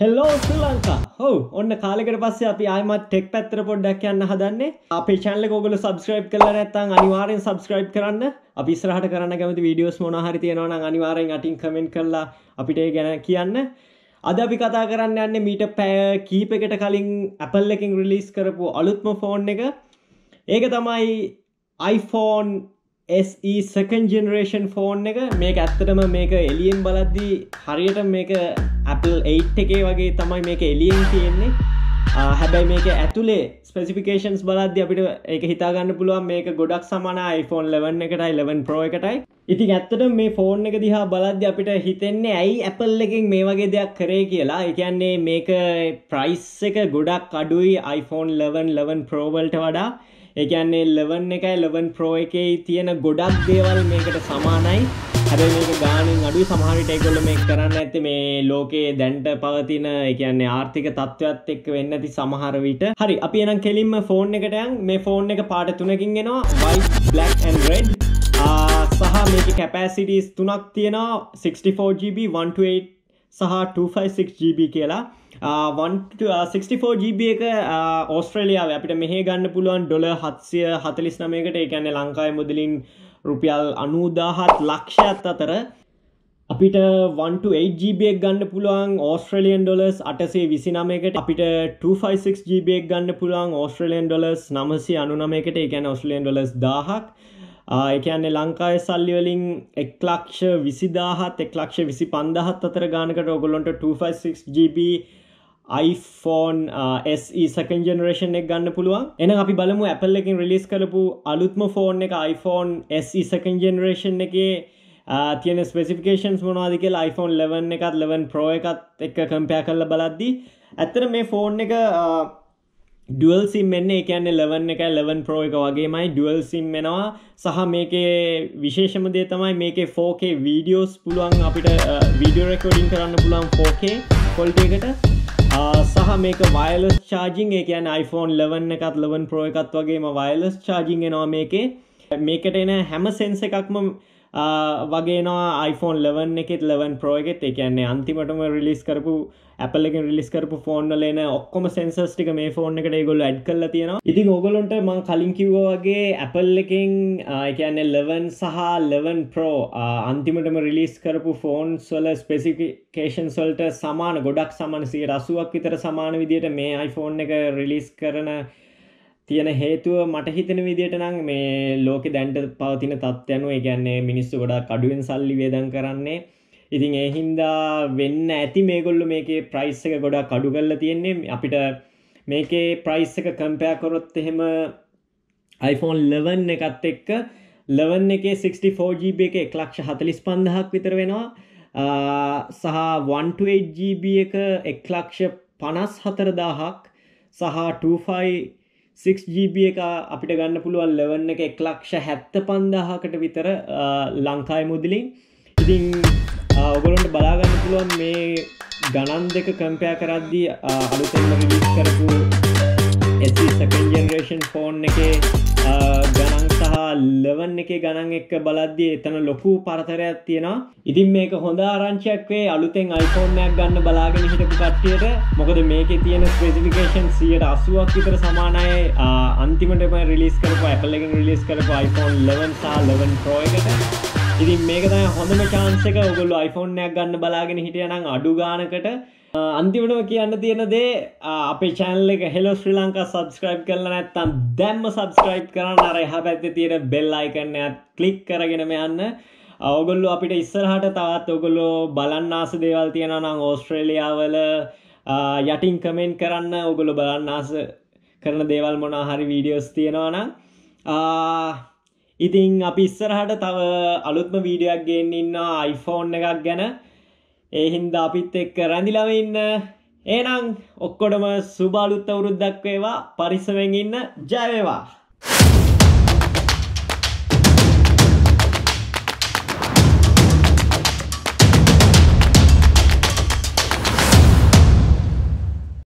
Hello Sri Lanka. Oh, ඔන්න කාලෙකට පස්සේ අපි ආයෙමත් ටෙක් පැත්තට පොඩ්ඩක් යන්න හදන්නේ. අපේ channel එක ඔයගොල්ලෝ subscribe කරලා නැත්නම් අනිවාර්යෙන් subscribe කරන්න. අපි ඉස්සරහට කරන්න කැමති videos මොනවා හරි තියෙනවා නම් අනිවාර්යෙන් අටින් comment කරලා අපිට ඒ ගැන කියන්න. අද අපි කතා කරන්න යන්නේ මීට කීපයකට කලින් Apple එකෙන් release කරපු අලුත්ම phone එක. ඒක තමයි iPhone SE 2nd generation phone එක. මේක ඇත්තටම මේක එලියෙන් බලද්දී හරියට මේක Apple 8 එකේ වගේ තමයි මේක එලියෙන් තියෙන්නේ. හැබැයි මේක ඇතුලේ specifications බලද්දී අපිට ඒක හිතා ගන්න පුළුවන් මේක ගොඩක් සමාන iPhone 11 එකටයි 11 Pro එකටයි. ඉතින් ඇත්තටම මේ phone එක දිහා බලද්දී අපිට හිතෙන්නේ ඇයි Apple එකෙන් මේ වගේ දෙයක් කරේ කියලා. ඒ කියන්නේ මේක price එක ගොඩක් අඩුයි iPhone 11 Pro වලට වඩා. Again, 11 එකයි 11 Pro එකේ තියෙන ගොඩක් දේවල් මේකට සමානයි. හැබැයි මේක ගාණින් අඩුයි. සමහර විට ඒගොල්ලෝ මේක කරන්නේ නැත්තේ මේ ලෝකයේ දැන්ට පවතින ඒ කියන්නේ ආර්ථික තත්ත්වයත් එක්ක වෙන්නේ නැති සමහර විට. හරි, අපි එහෙනම් කෙලින්ම ෆෝන් එකට යන්. මේ ෆෝන් එක පාට 3කින් එනවා. White, Black and Red. සහ මේකේ capacities 3ක් තියෙනවා. 64GB, 128 සහ 256GB කියලා. 64GB එක ඕස්ට්‍රේලියාවේ අපිට මෙහෙ ගන්න පුළුවන් $749 එකට. ඒ කියන්නේ ලංකාවේ මුදලින් රුපියල් 90000 ලක්ෂයක් අතර. අපිට 128GB එක ගන්න පුළුවන් $829 එකට. අපිට 256GB එක ගන්න පුළුවන් $999 එකට. ඒ කියන්නේ $1000ක්. ඒ කියන්නේ ලංකාවේ සල්ලි වලින් 120000 125000 අතර ගානකට ඔයගොල්ලන්ට 256GB iPhone SE 2nd generation එක ගන්න පුළුවන්. එහෙනම් අපි බලමු Apple එකෙන් රිලීස් කරපු අලුත්ම ෆෝන් එක iPhone SE 2nd generation එකේ තියෙන ස්පෙසිෆිකේෂන්ස් මොනවද කියලා iPhone 11 එකත් 11 Pro එකත් එක්ක කම්පෙයාර් කරලා බලද්දී ඇත්තට මේ ෆෝන් එක Dual SIM එන්නේ. ඒ කියන්නේ 11 එකයි 11 Pro එක වගේමයි Dual SIM එනවා. සහ මේකේ විශේෂම දේ තමයි මේකේ 4K videos පුළුවන් අපිට video recording කරන්න පුළුවන් 4K quality එකට. සහ මේක wireless charging. ඒ කියන්නේ iPhone 11 එකත් 11 Pro එකත් වගේම wireless charging එනවා මේකේ. මේකට එන හැම sense එකක්ම වගේ එනවා iPhone 11 එකෙත් 11 Pro එකෙත්. ඒ කියන්නේ අන්තිමටම release කරපු Apple එකෙන් release කරපු phone වල එන ඔක්කොම sensors ටික මේ phone එකට ඒගොල්ලෝ add කරලා තියෙනවා. ඉතින් ඕගොල්ලන්ට මම කලින් කිව්වා වගේ Apple එකෙන් ඒ කියන්නේ 11 සහ 11 Pro අන්තිමටම release කරපු phones වල specifications වලට සමාන ගොඩක් සමාන 80ක් විතර සමාන විදියට මේ iPhone එක release කරන තියෙන හේතුව මට හිතෙන විදිහට නම් මේ ලෝකේ දැන්ට පවතින තත්ත්වයන්ව ඒ කියන්නේ මිනිස්සු ගොඩක් අඩුවෙන් සල්ලි වේදම් කරන්නේ. ඉතින් ඒ හින්දා වෙන්න ඇති මේගොල්ලෝ මේකේ price එක ගොඩක් අඩු කරලා තියෙන්නේ. අපිට මේකේ price එක compare කරොත් එහෙම iPhone 11 එකත් එක්ක 11 එකේ 64GB එක 145000ක් විතර වෙනවා. සහ 128GB එක 154000ක් සහ 6GB එක අපිට ගන්න පුළුවන් 11 එක 175000කට විතර ලංකාවේ මුදලින්. ඉතින් ඔයගොල්ලන්ට බලා ගන්න පුළුවන් මේ ගණන් දෙක කම්පෙයාර් කරද්දී අලුතෙන් රිලීස් කරපු SE 2nd generation phone එකේ ගණන් සහ 11 එකේ ගණන් එක්ක බලද්දී එතන ලොකු පරතරයක් තියෙනවා. ඉතින් මේක හොඳ ආරංචියක් වේ අලුතෙන් iPhone එකක් ගන්න බලාගෙන හිටපු කට්ටියට. මොකද මේකේ තියෙන ස්පෙසිෆිකේෂන් 80ක් විතර සමානයි අන්තිමටම රිලීස් කරපු Apple එකෙන් රිලීස් කරපු iPhone 11 සහ 11 Pro එකට. ඉතින් මේක තමයි හොඳම chance එක. ඔයගොල්ලෝ iPhone එකක් ගන්න බලාගෙන හිටියා නම් අඩු ගානකට. අන්තිමටම කියන්න තියෙන දේ අපේ channel එක Hello Sri Lanka subscribe කරලා නැත්නම් දැම්ම subscribe කරන්න. අර එහා පැත්තේ තියෙන bell icon එකත් click කරගෙන යන්න. ඔයගොල්ලෝ අපිට ඉස්සරහට තවත් ඔයගොල්ලෝ බලන්න ආස දේවල් තියෙනවා නම් ඕස්ට්‍රේලියාවල යටින් කමෙන්ට් කරන්න. ඔයගොල්ලෝ බලන්න ආස කරන දේවල් මොනවා හරි වීඩියෝස් තියෙනවා නම් ඉතින් අපි ඉස්සරහට තව අලුත්ම වීඩියෝ එකක් ගේන්න ඉන්නවා iPhone එකක් ගැන. ඒ හින්දා අපිත් එක්ක රැඳිලාම ඉන්න. එහෙනම් ඔක්කොටම සුබ අලුත් අවුරුද්දක් වේවා. පරිස්සමෙන් ඉන්න. ජය වේවා.